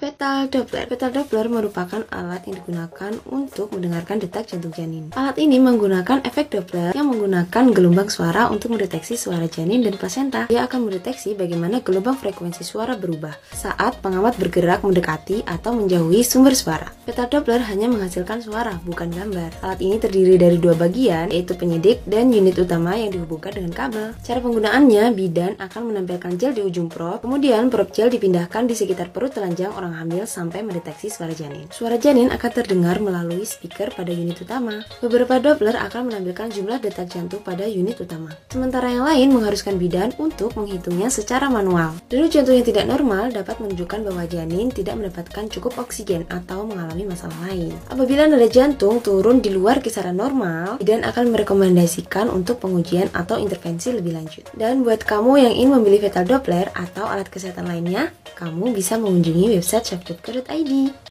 Fetal Doppler. Fetal Doppler merupakan alat yang digunakan untuk mendengarkan detak jantung janin. Alat ini menggunakan efek Doppler yang menggunakan gelombang suara untuk mendeteksi suara janin dan plasenta. Dia akan mendeteksi bagaimana gelombang frekuensi suara berubah saat pengamat bergerak mendekati atau menjauhi sumber suara. Fetal Doppler hanya menghasilkan suara, bukan gambar. Alat ini terdiri dari dua bagian, yaitu penyidik dan unit utama yang dihubungkan dengan kabel. Cara penggunaannya, bidan akan menampilkan gel di ujung prop, kemudian prop gel dipindahkan di sekitar perut telanjang orang hamil sampai mendeteksi suara janin. Suara janin akan terdengar melalui speaker pada unit utama. Beberapa Doppler akan menampilkan jumlah detak jantung pada unit utama. Sementara yang lain mengharuskan bidan untuk menghitungnya secara manual. Denyut jantung yang tidak normal dapat menunjukkan bahwa janin tidak mendapatkan cukup oksigen atau mengalami masalah lain. Apabila nada jantung turun di luar kisaran normal, bidan akan merekomendasikan untuk pengujian atau intervensi lebih lanjut. Dan buat kamu yang ingin membeli Fetal Doppler atau alat kesehatan lainnya, kamu bisa mengunjungi website chapter.id.